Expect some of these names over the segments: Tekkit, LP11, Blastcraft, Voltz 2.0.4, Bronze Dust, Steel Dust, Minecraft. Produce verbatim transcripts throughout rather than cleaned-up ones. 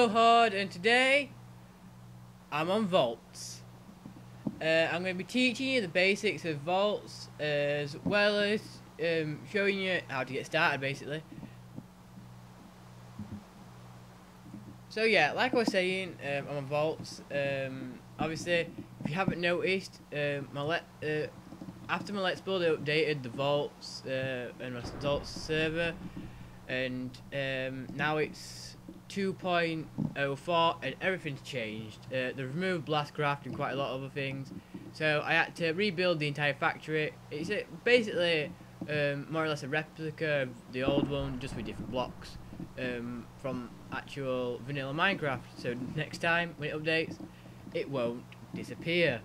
Hello Hard, and today I'm on Voltz. Uh, I'm going to be teaching you the basics of Voltz as well as um, showing you how to get started basically. So yeah, like I was saying, um, I'm on Voltz. Um, obviously, if you haven't noticed, um, my let, uh, after my Let's Build I updated the Voltz uh, and my Voltz server, and um, now it's two point oh four and everything's changed. Uh, they've removed Blastcraft and quite a lot of other things, so I had to rebuild the entire factory. It's a, basically um, more or less a replica of the old one, just with different blocks um, from actual vanilla Minecraft, so next time when it updates it won't disappear.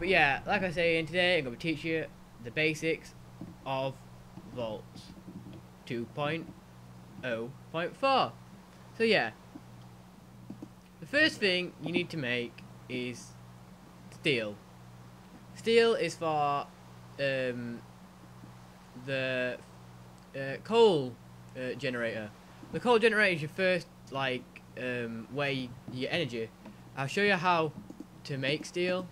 But yeah, like I say, today I'm going to teach you the basics of Voltz two point oh point four. So yeah, the first thing you need to make is steel. Steel is for um, the uh, coal uh, generator. The coal generator is your first like um, way you get energy. I'll show you how to make steel.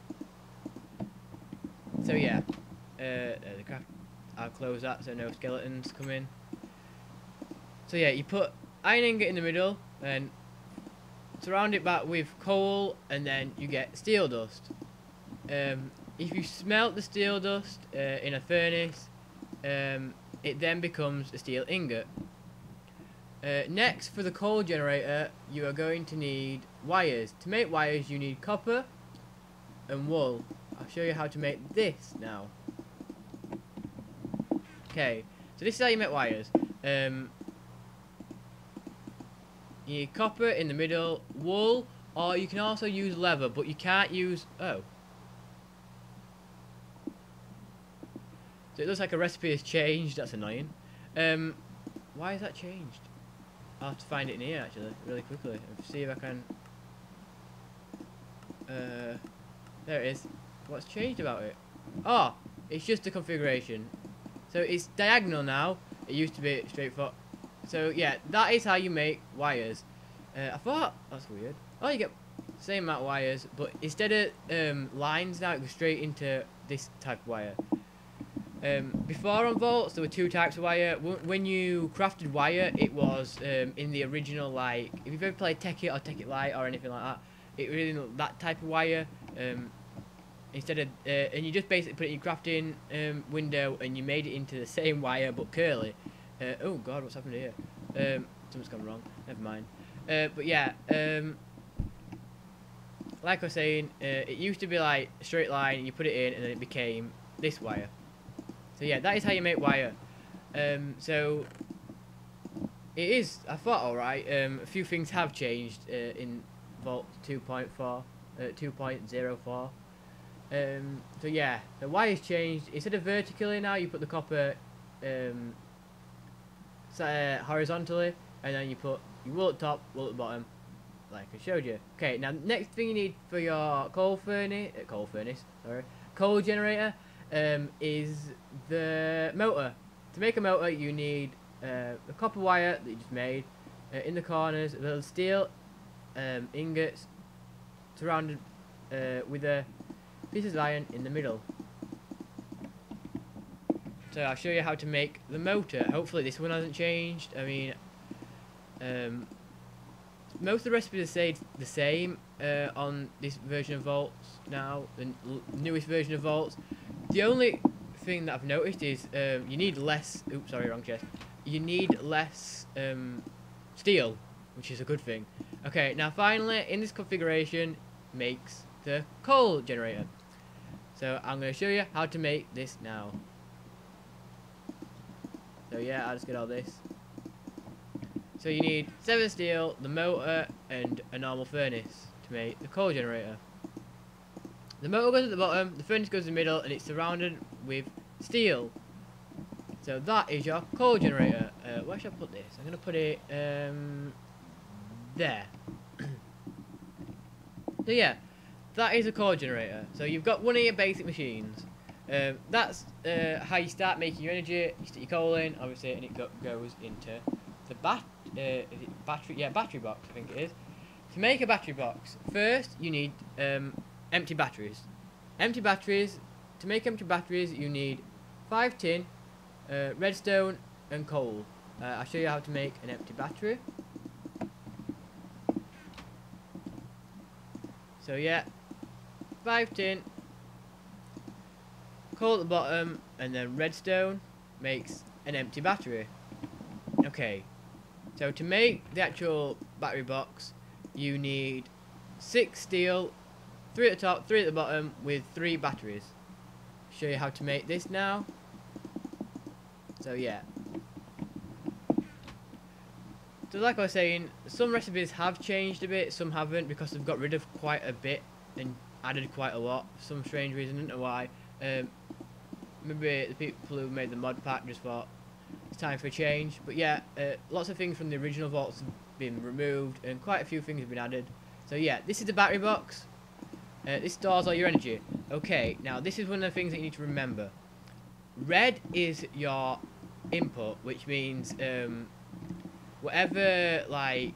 So yeah, uh, the craft. I'll close that so no skeletons come in. So yeah, you put iron ingot in the middle and surround it back with coal, and then you get steel dust. Um, if you smelt the steel dust uh, in a furnace, um, it then becomes a steel ingot. Uh, next, for the coal generator you are going to need wires. To make wires you need copper and wool. I'll show you how to make this now. Okay, so this is how you make wires. Um, You need copper in the middle, wool, or you can also use leather, but you can't use... oh. So it looks like a recipe has changed, that's annoying. Um, why has that changed? I'll have to find it in here, actually, really quickly, and see if I can... Uh, there it is. What's changed about it? Oh, it's just the configuration. So it's diagonal now, it used to be straight forward. So yeah, that is how you make wires. Uh, I thought, that's weird. Oh, you get the same amount of wires, but instead of um, lines now, it goes straight into this type of wire. Um, before on Voltz, there were two types of wire. W when you crafted wire, it was um, in the original, like, if you've ever played Tekkit or Tekkit Lite or anything like that, it really that type of wire. Um, instead of, uh, and you just basically put it in your crafting um, window and you made it into the same wire, but curly. Uh, oh god, what's happened here? Um, something's gone wrong. Never mind. Uh, but yeah, um, like I was saying, uh, it used to be like a straight line, and you put it in, and then it became this wire. So yeah, that is how you make wire. Um, so it is. I thought all right. Um, a few things have changed uh, in Voltz two point four, uh, two point oh four. Um, so yeah, the wire's changed. Instead of vertically now, you put the copper. Um, Uh, horizontally, and then you put your wool at top, wool at bottom, like I showed you. Okay, now next thing you need for your coal furnace, uh, coal furnace, sorry, coal generator, um, is the motor. To make a motor, you need uh, the copper wire that you just made uh, in the corners, little steel um, ingots surrounded uh, with a piece of iron in the middle. So I'll show you how to make the motor. Hopefully this one hasn't changed. I mean, um, most of the recipes stayed the same uh, on this version of Voltz now, the newest version of Voltz. The only thing that I've noticed is um, you need less. Oops, sorry, wrong chest. You need less um, steel, which is a good thing. Okay, now finally, in this configuration, makes the coal generator. So I'm going to show you how to make this now. So yeah, I'll just get all this. So you need seven steel, the motor, and a normal furnace to make the coal generator. The motor goes at the bottom, the furnace goes in the middle, and it's surrounded with steel. So that is your coal generator. Uh, where should I put this? I'm going to put it um, there. So yeah, that is a coal generator. So you've got one of your basic machines. Um, that's uh, how you start making your energy. You stick your coal in, obviously, and it go goes into the bat uh, is it battery. Yeah, battery box, I think it is. To make a battery box, first you need um, empty batteries. Empty batteries, to make empty batteries you need five tin, uh, redstone and coal. Uh, I'll show you how to make an empty battery. So yeah, five tin, coal at the bottom, and then redstone makes an empty battery. Okay, so to make the actual battery box, you need six steel, three at the top, three at the bottom, with three batteries. Show you how to make this now. So yeah. So like I was saying, some recipes have changed a bit, some haven't, because they've got rid of quite a bit and added quite a lot. For some strange reason, I don't know why. Um, maybe the people who made the mod pack just thought it's time for a change. But yeah, uh, lots of things from the original Voltz have been removed and quite a few things have been added. So yeah, this is the battery box. Uh, this stores all your energy. Okay, now this is one of the things that you need to remember. Red is your input, which means... Um, whatever like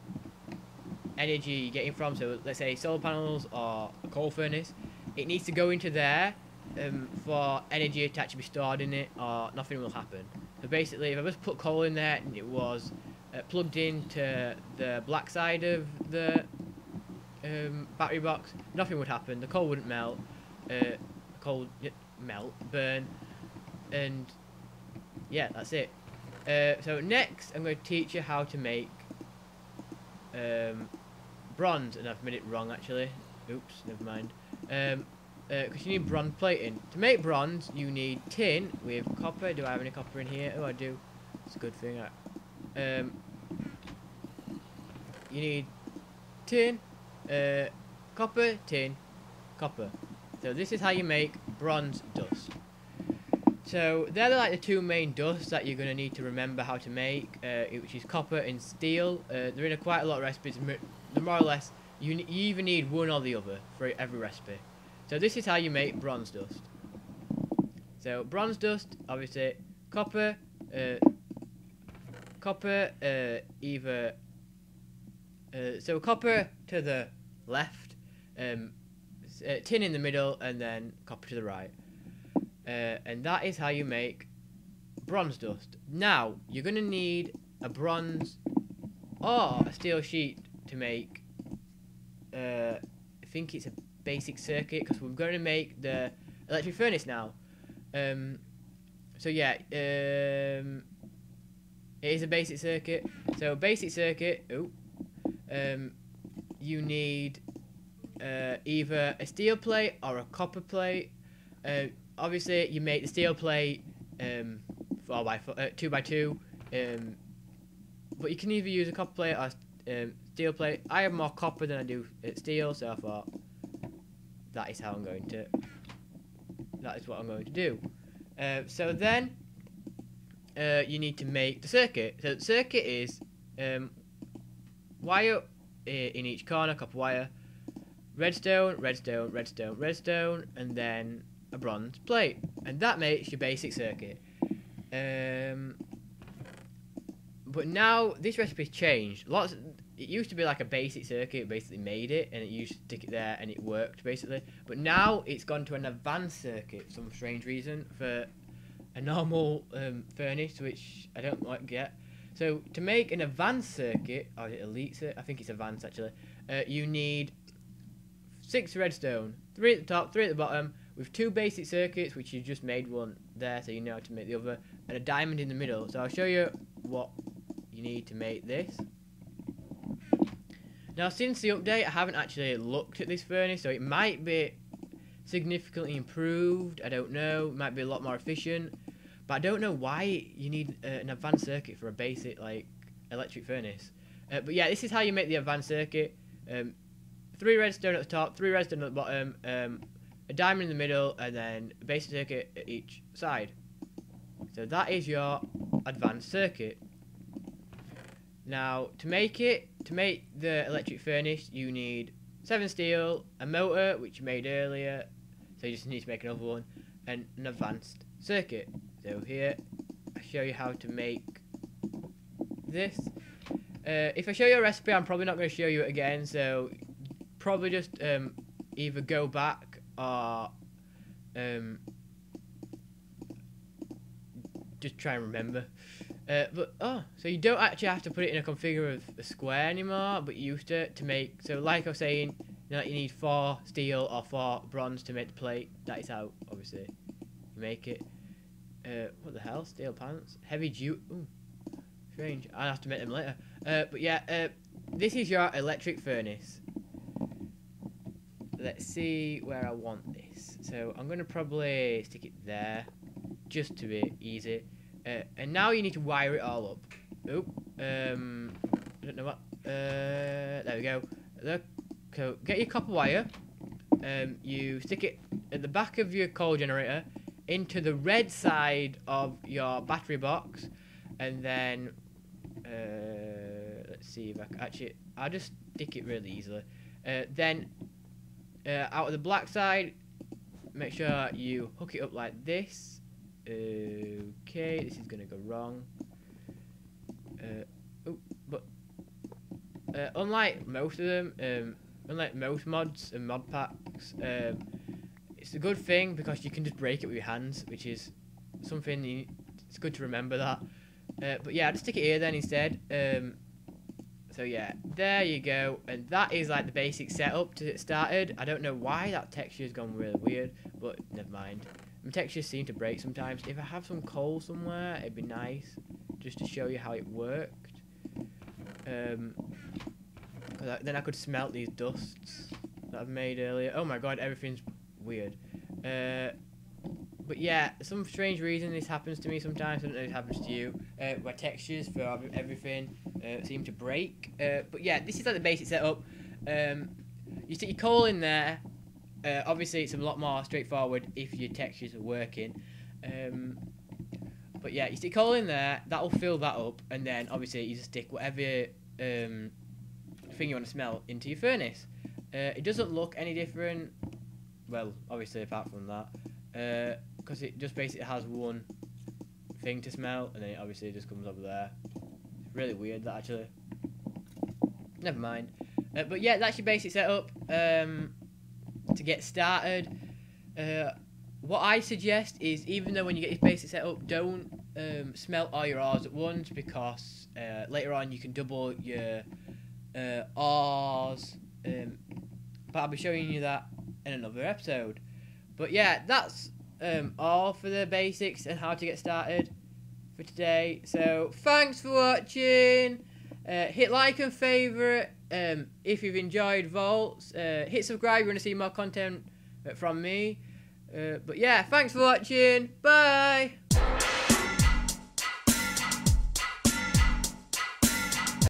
energy you're getting from, so let's say solar panels or a coal furnace, it needs to go into there um, for energy to actually be stored in it, or nothing will happen. So basically, if I just put coal in there and it was uh, plugged into the black side of the um, battery box, nothing would happen. The coal wouldn't melt, uh, coal melt, burn, and yeah, that's it. Uh, so next, I'm going to teach you how to make um, bronze, and I've made it wrong actually. Oops, never mind. Um, uh, because you need bronze plating. To make bronze, you need tin with copper. Do I have any copper in here? Oh, I do. It's a good thing. I, um, you need tin, uh, copper, tin, copper. So this is how you make bronze dust. So they're like the two main dusts that you're going to need to remember how to make, uh, which is copper and steel. Uh, they're in a quite a lot of recipes. They're more or less, you, you either need one or the other for every recipe. So this is how you make bronze dust. So bronze dust, obviously, copper, uh, copper, uh, either, uh, so copper to the left, um, uh, tin in the middle, and then copper to the right. Uh, and that is how you make bronze dust. Now, you're going to need a bronze or a steel sheet to make, uh, I think it's a basic circuit, because we're going to make the electric furnace now. Um, so yeah, um, it is a basic circuit. So basic circuit, ooh, um, you need uh, either a steel plate or a copper plate. Uh, Obviously, you make the steel plate um, four by four, uh, two by two, um, but you can either use a copper plate or um, steel plate. I have more copper than I do steel, so I thought that is how I'm going to. That is what I'm going to do. Uh, so then, uh, you need to make the circuit. So the circuit is um, wire in each corner, copper wire, redstone, redstone, redstone, redstone, and then a bronze plate, and that makes your basic circuit. Um, but now this recipe's changed. Lots. Of, it used to be like a basic circuit, basically made it, and it used to stick it there, and it worked basically. But now it's gone to an advanced circuit for some strange reason for a normal um, furnace, which I don't like yet. So to make an advanced circuit, or is it elite circuit? I think it's advanced actually. Uh, you need six redstone, three at the top, three at the bottom, with two basic circuits, which you just made one there, so you know how to make the other, and a diamond in the middle. So I'll show you what you need to make this. Now, since the update, I haven't actually looked at this furnace, so it might be significantly improved, I don't know, it might be a lot more efficient, but I don't know why you need uh, an advanced circuit for a basic, like, electric furnace. Uh, but yeah, this is how you make the advanced circuit. Um, three redstone at the top, three redstone at the bottom, um, a diamond in the middle, and then a basic circuit at each side. So that is your advanced circuit. Now, to make it, to make the electric furnace, you need seven steel, a motor, which you made earlier, so you just need to make another one, and an advanced circuit. So here, I show you how to make this. Uh, if I show you a recipe, I'm probably not going to show you it again, so probably just um, either go back or um, just try and remember. Uh, but oh, so you don't actually have to put it in a configure of a square anymore, but you used to to make. So like I was saying, you know, you need four steel or four bronze to make the plate. That is how obviously you make it. Uh, what the hell? Steel pants, heavy duty. Strange. I'll have to make them later. Uh, but yeah, uh, this is your electric furnace. Let's see where I want this. So I'm gonna probably stick it there, just to be easy. Uh, and now you need to wire it all up. Oop. Um, I don't know what. Uh, there we go. Look. So get your copper wire. Um, you stick it at the back of your coal generator into the red side of your battery box, and then uh, let's see if I can actually. I'll just stick it really easily. Uh, then uh, out of the black side, make sure you hook it up like this. Okay, this is gonna go wrong. Uh, oh, but uh, unlike most of them, um, unlike most mods and mod packs, um, it's a good thing because you can just break it with your hands, which is something you, it's good to remember that. Uh, but yeah, I'll just stick it here then instead. Um, so yeah, there you go, and that is like the basic setup to get started. I don't know why that texture has gone really weird, but never mind. My textures seem to break sometimes. If I have some coal somewhere, it'd be nice just to show you how it worked. Um, I, then I could smelt these dusts that I've made earlier. Oh my god, everything's weird. Uh, but yeah, some strange reason this happens to me sometimes. I don't know if it happens to you. Uh, where textures for everything uh, seem to break. Uh, but yeah, this is like the basic setup. Um, you stick your coal in there. Uh, obviously, it's a lot more straightforward if your textures are working. Um, but yeah, you stick coal in there, that'll fill that up, and then obviously you just stick whatever um, thing you want to smelt into your furnace. Uh, it doesn't look any different, well, obviously apart from that, because uh, it just basically has one thing to smelt, and then it obviously just comes over there. It's really weird that actually. Never mind. Uh, but yeah, that's your basic setup. Um, to get started, uh, what I suggest is, even though when you get your basic setup, don't um, smelt all your ores at once, because uh, later on you can double your uh, ores, um, but I'll be showing you that in another episode. But yeah, that's um, all for the basics and how to get started for today, so thanks for watching. Uh, hit like and favourite um, if you've enjoyed Voltz. Uh, hit subscribe if you want to see more content from me. Uh, but yeah, thanks for watching. Bye!